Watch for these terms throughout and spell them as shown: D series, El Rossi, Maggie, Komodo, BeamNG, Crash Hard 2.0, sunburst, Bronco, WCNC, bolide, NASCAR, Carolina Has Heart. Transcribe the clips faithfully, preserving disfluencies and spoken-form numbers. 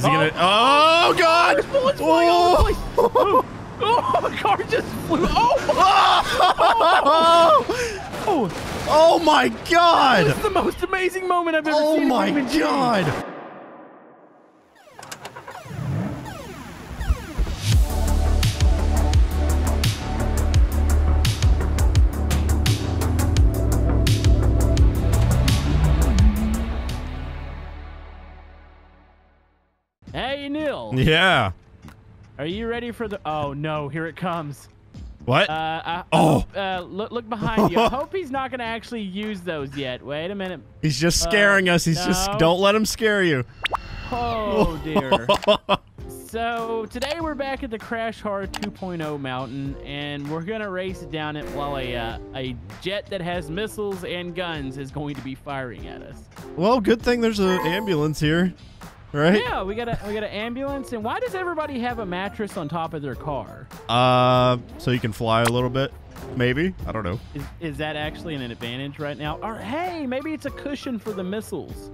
Is he gonna? Oh, oh God! There's bullets flying all over the place. Oh. Oh, the car just flew. Oh! Oh! Oh! Oh, oh my God! This is the most amazing moment I've ever oh seen. Oh my God! Game. Hey, Neil. Yeah. Are you ready for the? Oh no! Here it comes. What? Uh, I, oh. Uh, look, look behind you. I hope he's not gonna actually use those yet. Wait a minute. He's just scaring uh, us. He's no. just. Don't let him scare you. Oh dear. So today we're back at the Crash Hard two point oh mountain, and we're gonna race down it while a uh, a jet that has missiles and guns is going to be firing at us. Well, good thing there's an ambulance here. Right? Yeah, we got a we got an ambulance, and why does everybody have a mattress on top of their car? Uh, so you can fly a little bit, maybe. I don't know. Is, is that actually an advantage right now? Or hey, maybe it's a cushion for the missiles.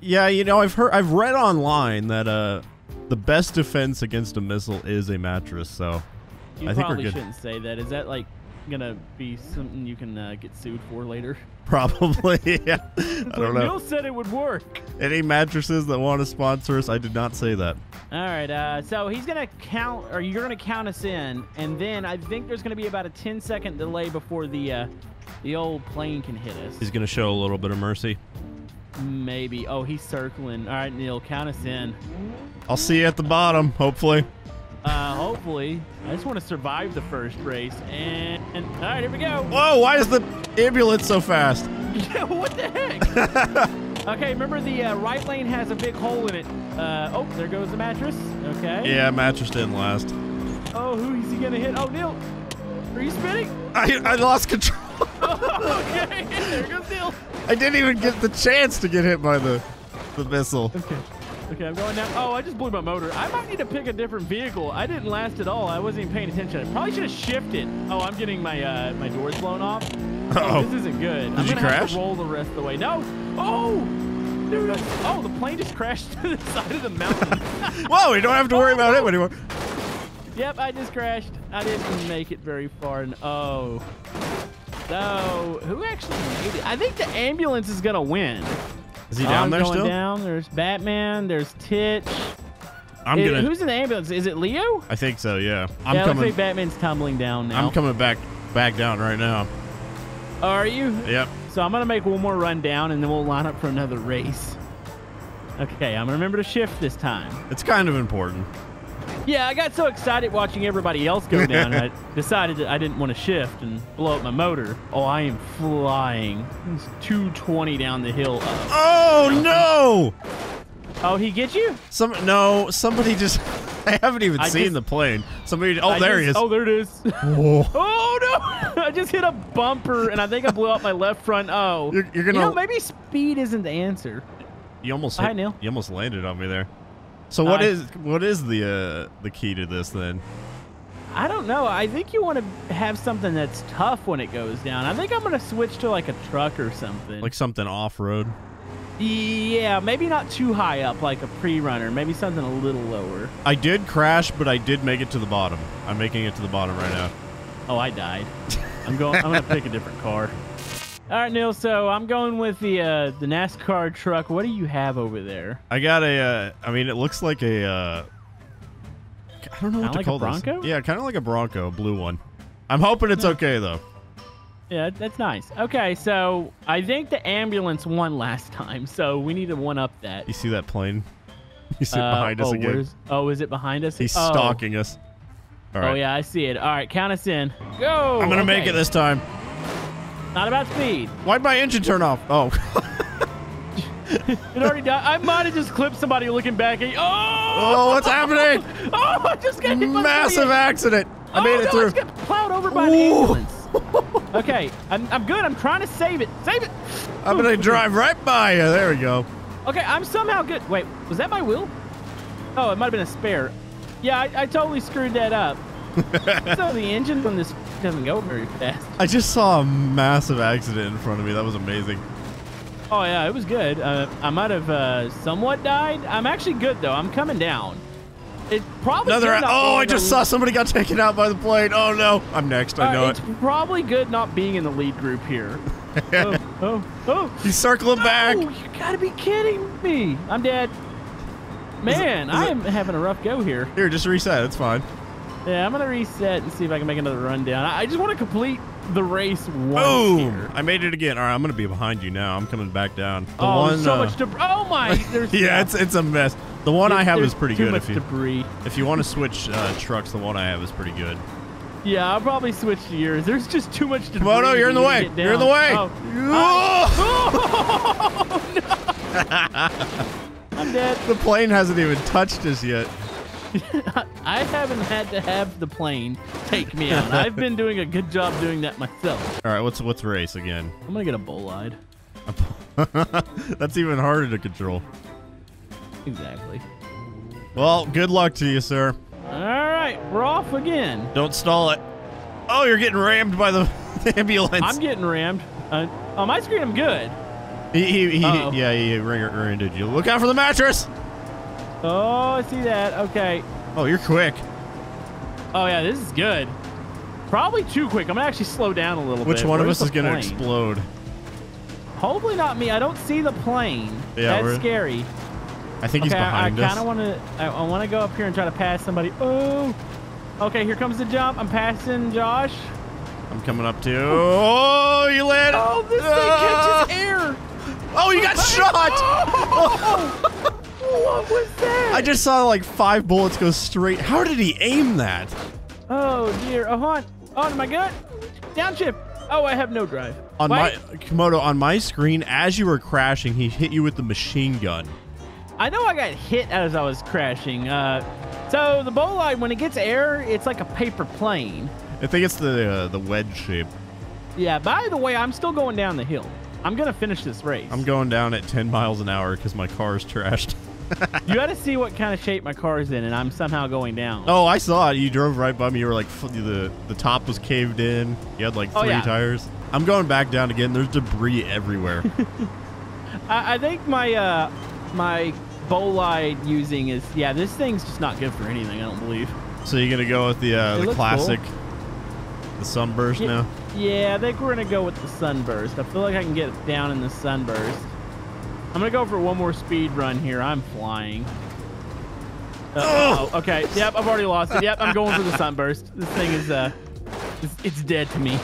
Yeah, you know, I've heard, I've read online that uh, the best defense against a missile is a mattress. So you I think we're good. You probably shouldn't say that. Is that like gonna be something you can uh, get sued for later? Probably. Yeah. I don't know. Neil said it would work. Any mattresses that want to sponsor us? I did not say that. All right. Uh, so he's gonna count, or you're gonna count us in, and then I think there's gonna be about a ten second delay before the uh, the old plane can hit us. He's gonna show a little bit of mercy. Maybe. Oh, he's circling. All right, Neil, count us in. I'll see you at the bottom, hopefully. Uh, hopefully. I just want to survive the first race. And, and all right, here we go. Whoa, why is the ambulance so fast? Yeah, what the heck? Okay, remember the uh, right lane has a big hole in it. Uh, oh, there goes the mattress. Okay. Yeah, mattress didn't last. Oh, who is he going to hit? Oh, Neil, are you spinning? I, I lost control. Oh, okay, there goes Neil. I didn't even get the chance to get hit by the, the missile. Okay. Okay, I'm going down. Oh, I just blew my motor. I might need to pick a different vehicle. I didn't last at all. I wasn't even paying attention. I probably should have shifted. Oh, I'm getting my uh, my doors blown off. Uh oh, oh, this isn't good. Did I'm you gonna crash? Have to roll the rest of the way. No. Oh, dude. Oh, the plane just crashed to the side of the mountain. Whoa, we don't have to worry oh, about no. it anymore. Yep, I just crashed. I didn't make it very far. And oh, so who actually made it? I think the ambulance is gonna win. Is he down I'm there going still? Down. There's Batman. There's Titch. I'm is, gonna. Who's in the ambulance? Is it Leo? I think so. Yeah. I'm yeah, coming. Looks like Batman's tumbling down now. I'm coming back, back down right now. Are you? Yep. So I'm gonna make one more run down, and then we'll line up for another race. Okay. I'm gonna remember to shift this time. It's kind of important. Yeah, I got so excited watching everybody else go down, I decided that I didn't want to shift and blow up my motor. Oh, I am flying. It's two twenty down the hill. Up. Oh, no! Oh, he gets you? Some No, somebody just... I haven't even I seen just, the plane. Somebody... Oh, I there just, he is. Oh, there it is. Oh, no! I just hit a bumper, and I think I blew out my left front. Oh. You're, you're gonna, you know, maybe speed isn't the answer. You almost, hit, Hi, Neil. You almost landed on me there. So what uh, is what is the uh, the key to this then? I don't know. I think you want to have something that's tough when it goes down. I think I'm gonna switch to like a truck or something. Like something off-road. Yeah, maybe not too high up, like a pre-runner. Maybe something a little lower. I did crash, but I did make it to the bottom. I'm making it to the bottom right now. Oh, I died. I'm going. I'm gonna pick a different car. All right, Neil. So I'm going with the uh, the NASCAR truck. What do you have over there? I got a. Uh, I mean, it looks like a. Uh, I don't know what kinda to like call a Bronco? This. Yeah, kind of like a Bronco, a blue one. I'm hoping it's okay though. Yeah, that's nice. Okay, so I think the ambulance won last time, so we need to one up that. You see that plane? You see it uh, behind oh, us again. Oh, is it behind us? He's oh. stalking us. All right. Oh yeah, I see it. All right, count us in. Go. I'm gonna okay. make it this time. Not about speed. Why'd my engine turn off? Oh. It already died. I might have just clipped somebody looking back at you. Oh! Oh, what's happening? Oh, I just got hit by massive accident. I oh, made it no, through. I just got plowed over by the ambulance. Okay, I'm, I'm good. I'm trying to save it. Save it. I'm going to drive right by you. There we go. Okay, I'm somehow good. Wait, was that my wheel? Oh, it might have been a spare. Yeah, I, I totally screwed that up. So the engine from this doesn't go very fast. I just saw a massive accident in front of me. That was amazing. Oh yeah, it was good. Uh, I might have uh, somewhat died. I'm actually good though. I'm coming down. It probably another. Oh, I just saw somebody got taken out by the plane. Oh no, I'm next. I know uh, it. It's probably good not being in the lead group here. oh, oh, oh! He's circling no, back. You gotta be kidding me! I'm dead. Man, is it, is I am it? having a rough go here. Here, just reset. It's fine. Yeah, I'm gonna reset and see if I can make another rundown. I just want to complete the race once. Boom! I made it again. All right, I'm gonna be behind you now. I'm coming back down. The oh, one, so uh, much debris! Oh my! There's yeah, it's it's a mess. The one I have is pretty good. If you debris. if you want to switch uh, trucks, the one I have is pretty good. Yeah, I'll probably switch to yours. There's just too much debris. Komodo, you're in the way. You're in the way. Oh, oh. No. I'm dead. The plane hasn't even touched us yet. I haven't had to have the plane take me out. I've been doing a good job doing that myself. All right, what's what's race again? I'm gonna get a bolide. That's even harder to control. Exactly. Well, good luck to you, sir. All right, we're off again. Don't stall it. Oh, you're getting rammed by the ambulance. I'm getting rammed. Uh, on my screen, I'm good. He, he, he uh-oh. Yeah, he rear-ended you. Look out for the mattress. Oh, I see that. Okay. Oh, you're quick. Oh, yeah, this is good. Probably too quick. I'm going to actually slow down a little Which bit. Which one Where's of us is going to explode? Hopefully not me. I don't see the plane. Yeah, That's we're... scary. I think okay, he's behind I, I us. Kinda wanna, I kind of want to go up here and try to pass somebody. Oh, okay, here comes the jump. I'm passing Josh. I'm coming up too. Oh, you landed. Oh, this uh, thing catches air. Oh, you got oh, shot. Oh. What was that? I just saw like five bullets go straight. How did he aim that? Oh, dear. Oh, on. On my gut. Downshift. Oh, I have no drive. On Wait. my Komodo, on my screen, as you were crashing, he hit you with the machine gun. I know I got hit as I was crashing. Uh, so the bolide, when it gets air, it's like a paper plane. I think it's the uh, the wedge shape. Yeah. By the way, I'm still going down the hill. I'm gonna finish this race. I'm going down at ten miles an hour because my car's trashed. You got to see what kind of shape my car's in, and I'm somehow going down. Oh, I saw it. You drove right by me. You were like the the top was caved in. You had like three oh, yeah. tires. I'm going back down again. There's debris everywhere. I, I think my. Uh, My bolide using is yeah. This thing's just not good for anything. I don't believe. So you're gonna go with the uh, the classic, cool. the sunburst yeah, now. Yeah, I think we're gonna go with the sunburst. I feel like I can get down in the sunburst. I'm gonna go for one more speed run here. I'm flying. Uh, oh, okay. Yep, I've already lost it. Yep, I'm going for the sunburst. This thing is uh, it's, it's dead to me.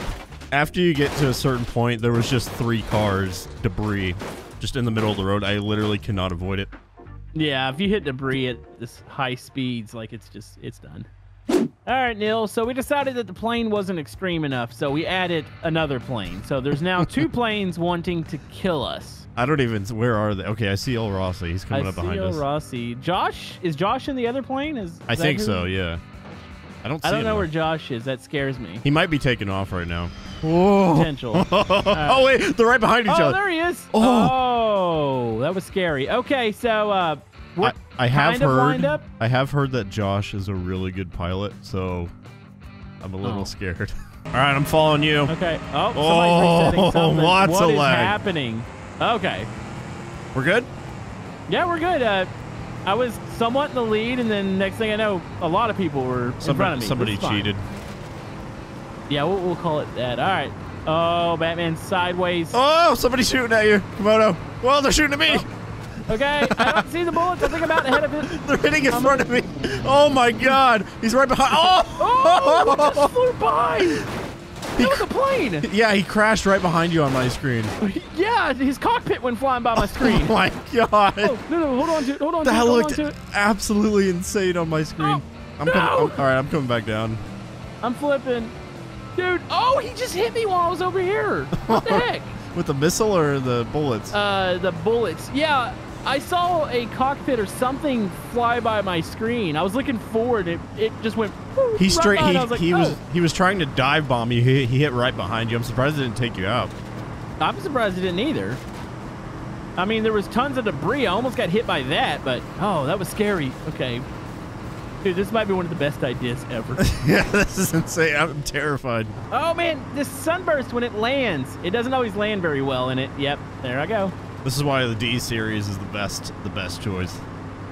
After you get to a certain point, there was just three cars debris. Just in the middle of the road. I literally cannot avoid it. Yeah, if you hit debris at this high speeds, like it's just, it's done. All right, Neil, so we decided that the plane wasn't extreme enough, so we added another plane. So there's now two planes wanting to kill us. I don't even, where are they? Okay, I see El Rossi. He's coming I up behind us. I see El Rossi. Josh, is Josh in the other plane? Is, is I think who? so, yeah. I don't see I don't know where Josh is. That scares me. He might be taking off right now. Whoa. Potential. uh, oh, wait. They're right behind each oh, other. Oh, there he is. Oh. oh, that was scary. Okay, so uh, what I, I have heard, up? I have heard that Josh is a really good pilot, so I'm a little oh. scared. All right, I'm following you. Okay. Oh, somebody's resetting something. Lots what of is lag. happening? Okay. We're good? Yeah, we're good. Uh, I was somewhat in the lead, and then next thing I know, a lot of people were somebody, in front of me. Somebody cheated. Yeah, we'll, we'll call it that. All right. Oh, Batman's sideways. Oh, somebody's shooting at you, Komodo. Well, they're shooting at me. Oh. Okay. I don't see the bullets. I think I'm out ahead of it. They're hitting in I'm front gonna... of me. Oh, my God. He's right behind. Oh! Oh, I just flew by. He was a plane. Yeah, he crashed right behind you on my screen. Yeah, his cockpit went flying by my screen. Oh my God! Oh, no, no, hold on to it. Hold on to it. That looked absolutely insane on my screen. Oh, I'm no. coming, oh, all right, I'm coming back down. I'm flipping, dude. Oh, he just hit me while I was over here. What the heck? With the missile or the bullets? Uh, the bullets. Yeah, I saw a cockpit or something fly by my screen. I was looking forward. It it just went. He straight. Right he was like, he, oh. was, he was trying to dive bomb you. He, he hit right behind you. I'm surprised it didn't take you out. I'm surprised it didn't either. I mean, there was tons of debris. I almost got hit by that, but oh, that was scary. Okay, dude, this might be one of the best ideas ever. Yeah, this is insane. I'm terrified. Oh man, this sunburst when it lands, it doesn't always land very well in it. Yep, there I go. This is why the D series is the best, the best choice.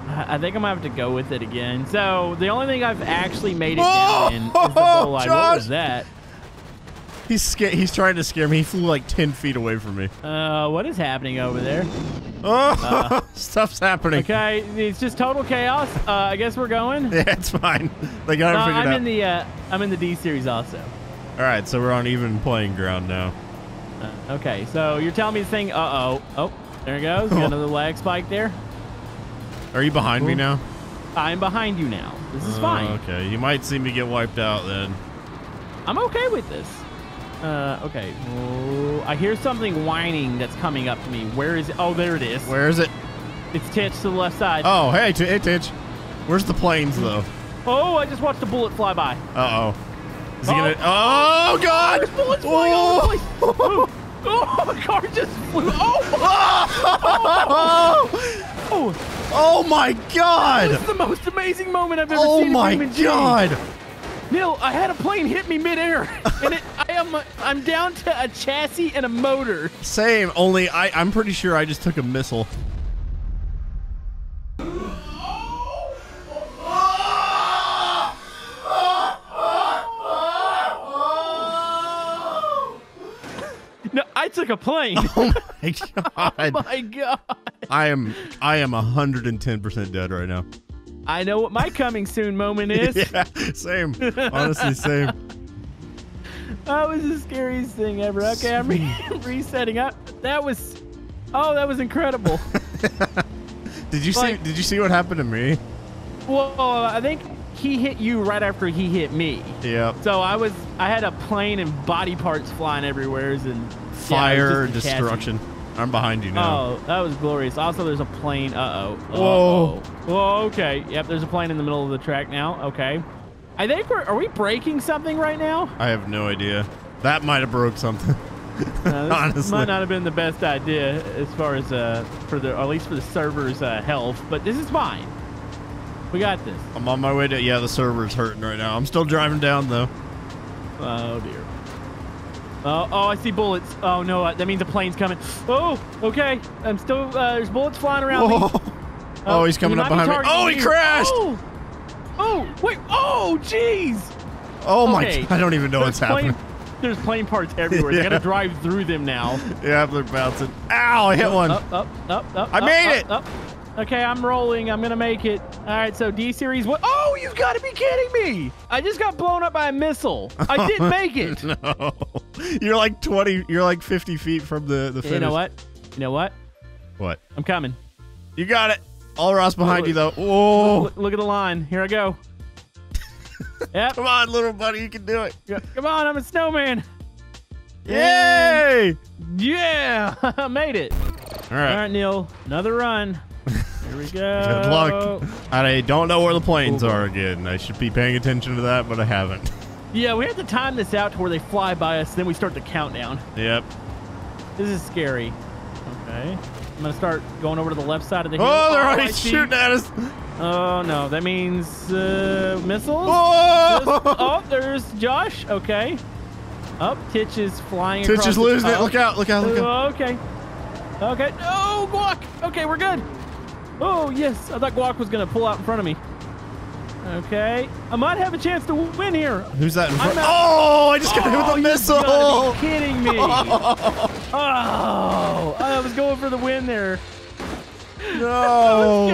I think I'm gonna have to go with it again. So the only thing I've actually made it oh, down in is the bolide. What was that? He's scared. He's trying to scare me. He flew like ten feet away from me. Uh, what is happening over there? Oh, uh, stuff's happening. Okay, it's just total chaos. Uh, I guess we're going. Yeah, it's fine. They got it uh, figured I'm out. I'm in the uh, I'm in the D series also. All right, so we're on even playing ground now. Uh, okay, so you're telling me the thing. Uh oh. Oh, there it goes. Got another lag spike there. Are you behind Ooh. me now? I'm behind you now. This is uh, fine. Okay, you might see me get wiped out then. I'm okay with this. Uh, okay. Ooh, I hear something whining that's coming up to me. Where is it? Oh, there it is. Where is it? It's Titch to the left side. Oh, hey, t hey Titch. Where's the planes though? Oh, I just watched a bullet fly by. Uh oh. Is he oh. gonna? Oh God! There's bullets flying all over the place. Oh. Oh, the car just flew. Oh. Oh. Oh. Oh. Oh my God! This is the most amazing moment I've ever oh seen. Oh my God! Game. Neil, I had a plane hit me midair, and it, I am I'm down to a chassis and a motor. Same, only I I'm pretty sure I just took a missile. No, I took a plane. Oh my God! Oh my God! I am I am one hundred ten percent dead right now. I know what my coming soon moment is. Yeah, same. Honestly, same. That was the scariest thing ever. Okay, I'm re resetting up. That was, oh, that was incredible. Did you like, see? Did you see what happened to me? Well, I think he hit you right after he hit me. Yeah. So I was, I had a plane and body parts flying everywhere, and fire yeah, destruction. Cassie. I'm behind you now. Oh, that was glorious. Also, there's a plane. Uh-oh. Uh-oh. Whoa. Whoa, okay. Yep, there's a plane in the middle of the track now. Okay. I think we're... Are we breaking something right now? I have no idea. That might have broke something. Uh, honestly. Might not have been the best idea as far as... Uh, for the, or at least for the server's uh, health. But this is fine. We got this. I'm on my way to... Yeah, the server's hurting right now. I'm still driving down, though. Oh, dear. Oh, oh, I see bullets. Oh, no, that means a plane's coming. Oh, okay. I'm still, uh, there's bullets flying around me. Oh, oh, he's coming up behind me. Oh, he crashed. Oh, oh wait. Oh, jeez. Oh, okay. my. I don't even know there's what's plane, happening. There's plane parts everywhere. Yeah. You got to drive through them now. Yeah, they're bouncing. Ow, I hit one. Up, up, up, up. I up, made up, it. Up. Okay, I'm rolling. I'm going to make it. All right, so D Series. What? Oh, you've got to be kidding me. I just got blown up by a missile. I did make it. No. You're like twenty. You're like fifty feet from the the finish. You know what? You know what? What? I'm coming. You got it. All Ross behind oh, you though. Oh! Look, look at the line. Here I go. Yep. Come on, little buddy. You can do it. Come on. I'm a snowman. Yay! And yeah! I made it. All right. All right, Neil. Another run. Here we go. Good luck. I don't know where the planes Ooh. are again. I should be paying attention to that, but I haven't. Yeah, we have to time this out to where they fly by us, then we start the countdown. Yep. This is scary. Okay. I'm going to start going over to the left side of the hill. Oh, they're already shooting at us. Oh, no. That means uh, missiles. Oh! This, oh, there's Josh. Okay. Up, oh, Titch is flying Titch across is losing it. Look out. Look out. Look out. Okay. Okay. Oh, Guac. Okay, we're good. Oh, yes. I thought Guac was going to pull out in front of me. Okay, I might have a chance to win here. Who's that in front? Oh, I just got oh, hit with a missile. You've got to be kidding me. Oh. Oh, I was going for the win there. No.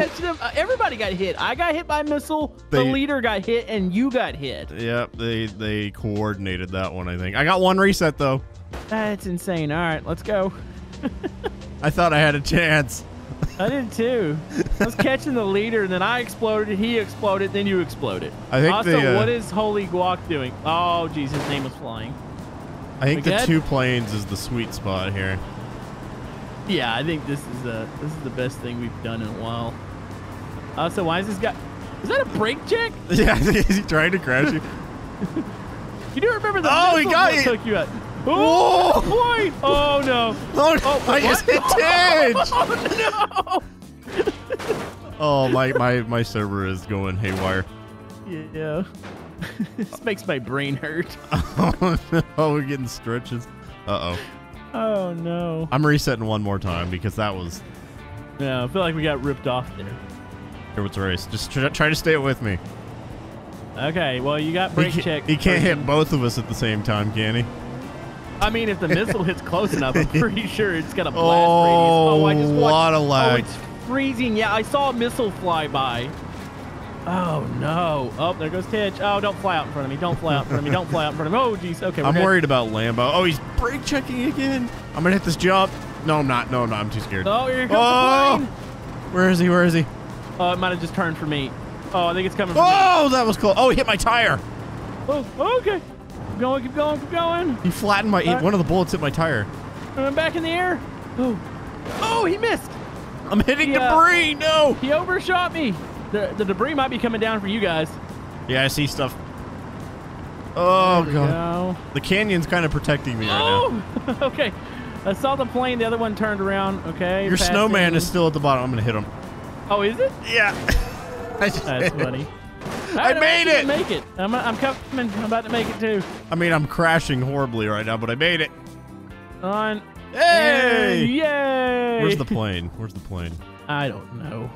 Everybody got hit. I got hit by a missile, they, the leader got hit, and you got hit. Yep, they, they coordinated that one, I think. I got one reset, though. That's insane. All right, let's go. I thought I had a chance. I did too. I was catching the leader, and then I exploded. He exploded, then you exploded. I think also, the, uh, what is Holy Guac doing? Oh, Jesus, his name was flying. I think Forget? the two planes is the sweet spot here. Yeah, I think this is a this is the best thing we've done in a while. Also, why is this guy? Is that a brake check? Yeah, is he trying to crash you? You do remember the oh, he got that took you out. Oh, boy! Oh, no. Oh, oh I just hit Titch! Oh, no! Oh, my, my, my server is going haywire. Yeah. This makes my brain hurt. Oh, no. We're getting stretches. Uh-oh. Oh no. I'm resetting one more time because that was... Yeah, I feel like we got ripped off there. Here, what's the race? Just try, try to stay with me. Okay, well, you got brake he check. He can't hit both of us at the same time, can he? I mean, if the missile hits close enough, I'm pretty sure it's got a blast oh, radius. Oh, I just watched. Lot of lag. Oh, it's freezing. Yeah, I saw a missile fly by. Oh, no. Oh, there goes Titch. Oh, don't fly out in front of me. Don't fly out in front of me. Don't fly out in front of me. Oh, geez. Okay, we're I'm good. worried about Lambo. Oh, he's brake checking again. I'm going to hit this jump. No, I'm not. No, I'm not. I'm too scared. Oh, here comes oh! the plane. Where is he? Where is he? Oh, it might have just turned for me. Oh, I think it's coming for oh, me. Oh, that was close. Oh, he hit my tire. Oh, okay. Keep going, keep going, keep going. He flattened my... Right. One of the bullets hit my tire. I'm back in the air. Oh, oh he missed. I'm hitting he, uh, debris. No. He overshot me. The, the debris might be coming down for you guys. Yeah, I see stuff. Oh, God. Go. The canyon's kind of protecting me oh! right now. Okay. I saw the plane. The other one turned around. Okay. Your passing. Snowman is still at the bottom. I'm going to hit him. Oh, is it? Yeah. I just That's funny. I, I made it. Make it. I'm, I'm coming. I'm about to make it, too. I mean, I'm crashing horribly right now, but I made it. On. Hey. Yay. Where's the plane? Where's the plane? I don't know.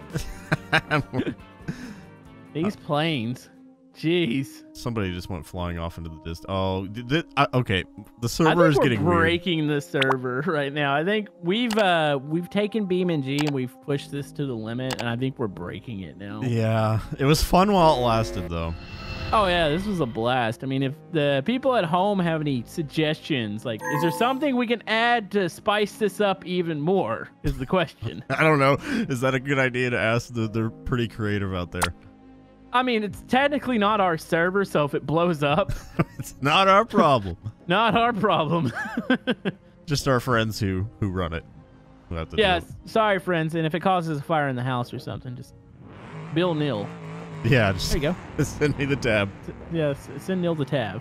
These planes. Jeez. Somebody just went flying off into the distance. Oh, th uh, okay. The server is getting weird. Breaking the server right now. I think we've uh, we've taken BeamNG and we've pushed this to the limit, and I think we're breaking it now. Yeah, it was fun while it lasted, though. Oh yeah, this was a blast. I mean, if the people at home have any suggestions, like, is there something we can add to spice this up even more? Is the question. I don't know. Is that a good idea to ask? The, they're pretty creative out there. I mean, it's technically not our server, so if it blows up... it's not our problem. Not our problem. Just our friends who, who run it. Who have to yeah, sorry, friends. And if it causes a fire in the house or something, just bill nil. Yeah, just there you go. Send me the tab. Yes, yeah, send nil the tab.